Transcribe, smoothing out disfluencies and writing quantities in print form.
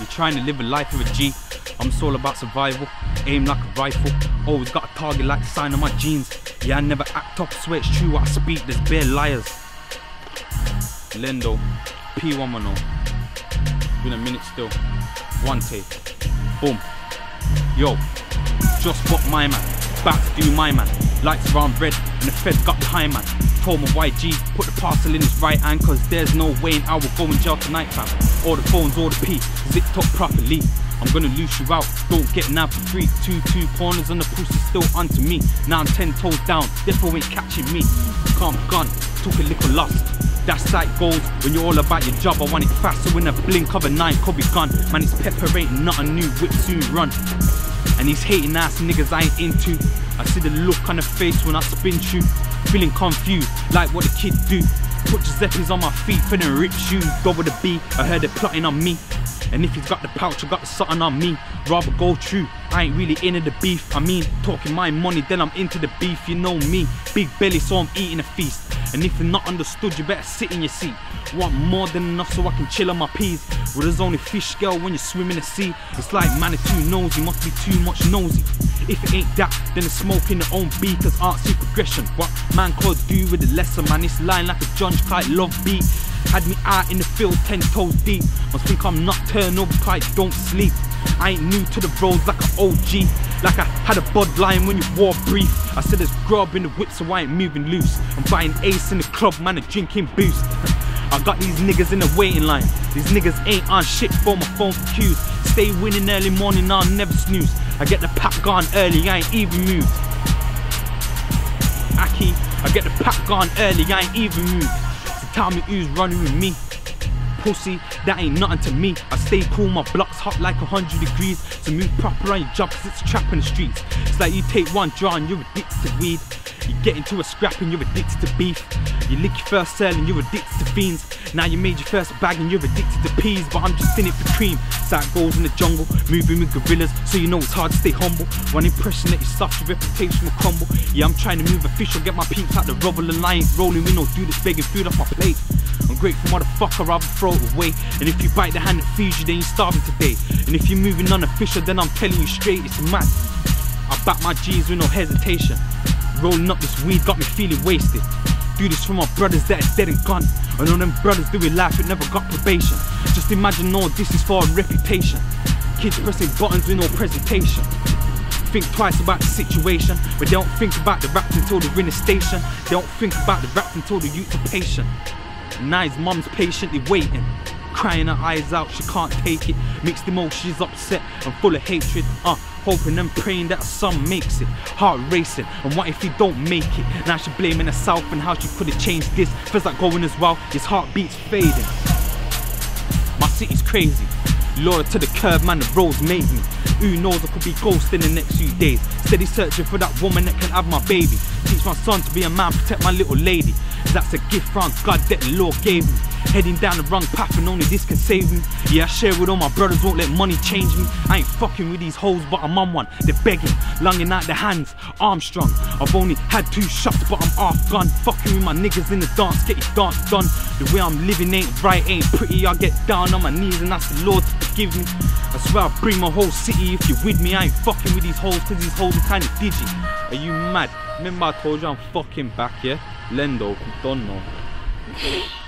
You're trying to live a life of a G. I'm all about survival, aim like a rifle. Always got a target like the sign on my jeans. Yeah, I never act up, swear it's true what I speak, there's bare liars. Lendo, P110. Been a minute still, one take, boom. Yo, just what my man, back to do my man. Lights around red and the feds got behind man. Told my YG, put the parcel in his right hand, cause there's no way I will go in jail tonight fam. All the phones, all the P, zipped up properly. I'm gonna loose you out, don't get nabbed for free. Two corners and the push is still onto me. Now I'm 10 toes down, therefore ain't catching me. Calm gun, took a little lost. That sight goes when you're all about your job. I want it fast, so in a blink of an eye could be gone. Man, it's pepper, ain't nothing new, whip soon run. And these hating ass niggas I ain't into. I see the look on the face when I spin through. Feeling confused, like what the kid do. Put Giuseppe's on my feet, finna rip shoes. Go with a B, I heard they're plotting on me. And if he's got the pouch, I got the something on me. Rather go true, I ain't really into the beef. I mean, talking my money, then I'm into the beef. You know me, big belly, so I'm eating a feast. And if you're not understood, you better sit in your seat. Want more than enough so I can chill on my peas. Well, there's only fish, girl, when you swim in the sea. It's like Manitou nosy, must be too much nosy. If it ain't that, then it's smoking the own beat, cause art see progression. What man could do with the lesson, man, it's lying like a John Kite love beat. Had me out in the field 10 toes deep. Must think I'm nocturnal, Kite don't sleep. I ain't new to the roads like an OG. Like I had a bud line when you wore brief. I said there's grub in the whip so I ain't moving loose. I'm buying Ace in the club, man, a drinking boost. I got these niggas in the waiting line. These niggas ain't on shit for my phone for cues. Stay winning early morning, I'll never snooze. I get the pack gone early, I ain't even moved. Aki, I get the pack gone early, I ain't even moved. So tell me who's running with me. Pussy, that ain't nothing to me. I stay cool, my block's hot like 100 degrees. So move proper on your job, cause it's a trap in the streets. It's like you take one draw and you're addicted to weed. You get into a scrap and you're addicted to beef. You lick your first cell and you're addicted to fiends. Now you made your first bag and you're addicted to peas. But I'm just in it for cream. Sight goes in the jungle, moving with gorillas, so you know it's hard to stay humble. One impression that you suffer, your reputation will crumble. Yeah, I'm trying to move official, get my peeps out the rubble. And I ain't rolling with no dude that's begging food off my plate. I'm grateful motherfucker, I'll throw it away. And if you bite the hand that feeds you, then you're starving today. And if you're moving unofficial, then I'm telling you straight, it's mad. I back my G's with no hesitation. Rolling up this weed got me feeling wasted. Do this for my brothers that are dead and gone. And all them brothers doing life that never got probation. Just imagine all this is for a reputation. Kids pressing buttons with no presentation. Think twice about the situation, but they don't think about the rap until they're in the station. They don't think about the rap until the youth are patient. Now his mum's patiently waiting, crying her eyes out, she can't take it. Mixed emotions, upset and full of hatred. Hoping and praying that some makes it. Heart racing, and what if he don't make it? Now she blaming herself and how she could've changed this. Feels like going as well, his heartbeat's fading. My city's crazy, loyal to the curb, man, the roads made me. Who knows, I could be ghost in the next few days. Steady searching for that woman that can have my baby. Teach my son to be a man, protect my little lady. That's a gift from God that the Lord gave me. Heading down the wrong path and only this can save me. Yeah, I share with all my brothers, won't let money change me. I ain't fucking with these hoes, but I'm on one. They're begging, lunging out their hands, Armstrong. I've only had 2 shots, but I'm half gone. Fucking with my niggas in the dance, get your dance done. The way I'm living ain't right, ain't pretty. I get down on my knees and ask the Lord to forgive me. I swear I'll bring my whole city if you're with me. I ain't fucking with these hoes, cause these hoes are kinda digi. Are you mad? Remember I told you I'm fucking back, yeah? Lendo, don't know.